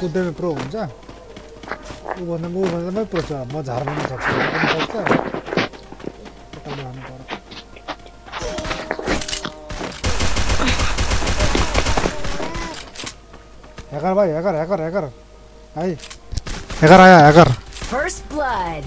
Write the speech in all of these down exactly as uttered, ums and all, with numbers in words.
कुदेर प्रो हुन्छ उ भन्दा उ भन्दा मै प्रो छ म झार बन्न सक्छु सक्छ त लानु पर्छ हेकर भाइ हेकर हेकर हेकर भाइ हेकर आयो hacker first blood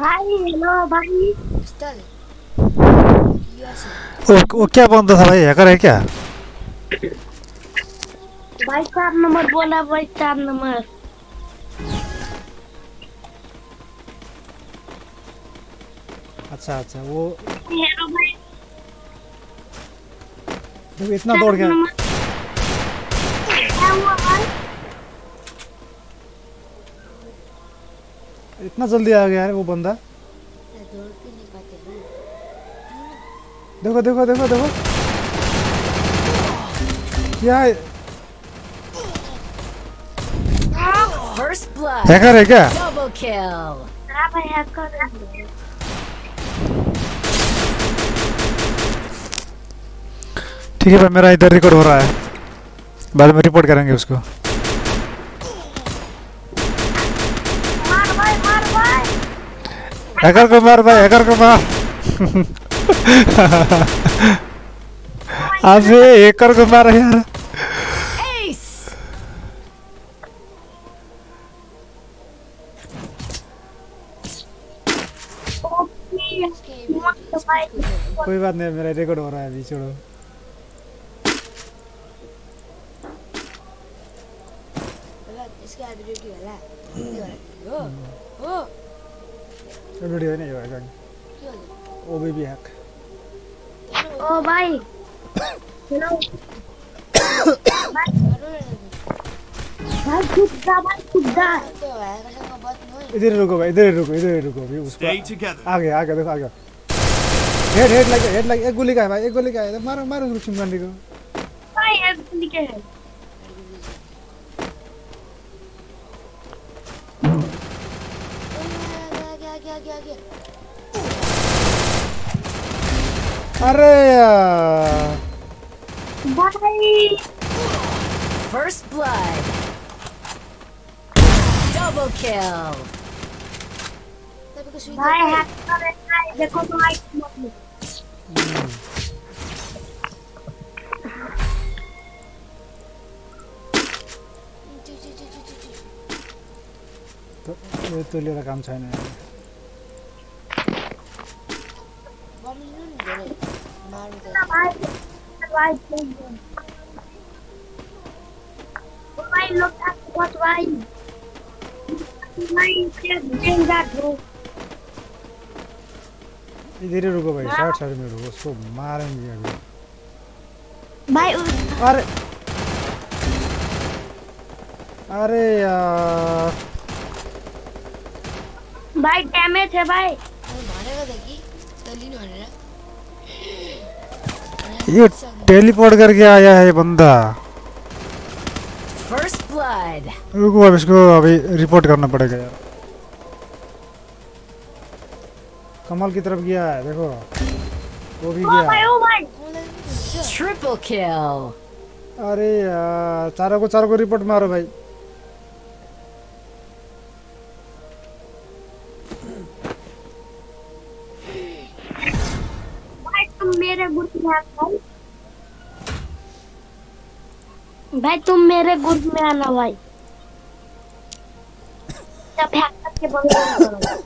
Hi, hello, buddy. वो क्या बंदा था भाई? अगर है क्या? भाई चार नंबर बोला भाई चार नंबर अच्छा अच्छा वो भाई इतना दौड़ गया इतना जल्दी आ गया यार वो बंदा देखो देखो देखो देखो क्या हैकर है क्या? ठीक है भाई मेरा इधर रिकॉर्ड हो रहा है बाद में रिपोर्ट करेंगे उसको हैकर कुमार भाई हैकर कुमार अबे हैकर कुमार है यार कोई बात नहीं मेरा रिकॉर्ड हो रहा है अभी छोड़ो इसके आदि ड्यूटी वाला ओ ओ ड्यूटी है नहीं होगा ओ बेबी हैक ओ भाई हेलो भाई कुत्ता भाई कुत्ता इधर रुको भाई इधर रुको इधर रुको अभी उसको आ गया आ गया देखो आ गया हेड हेड लगे हेड लगे एक गोली का है भाई एक गोली का है मारो मारो उसको चिमगांडी को भाई एक गोली का है क्या क्या क्या क्या अरे यार भाई फर्स्ट ब्लड डबल किल भाई हैकर है भाई देखो तो लाइक तो ये तो लेरा काम छैन बम लिनु नि मार दे भाई भाई भाई लोग बहुत भाई भाई क्या डेंजर हो इधर ही रुको भाई साइड साइड में रुको उसको मारेंगे अभी भाई अरे अरे यार भाई डैमेज है भाई मारेगा देखी तली नहीं ये टेलीपोर्ट करके आया है ये बंदा फर्स्ट ब्लड रुको अब इसको अभी रिपोर्ट करना पड़ेगा यार कमाल की तरफ गया है देखो वो भी गया ओ भाई ट्रिपल किल अरे यार चारों को चारों को रिपोर्ट मारो भाई भाई तुम मेरे गुड में आना भाई तुम मेरे गुड में आना भाई जब हैक करके बंद करो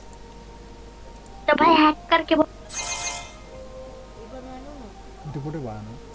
तो भाई हैक करके रिपोर्ट बनाना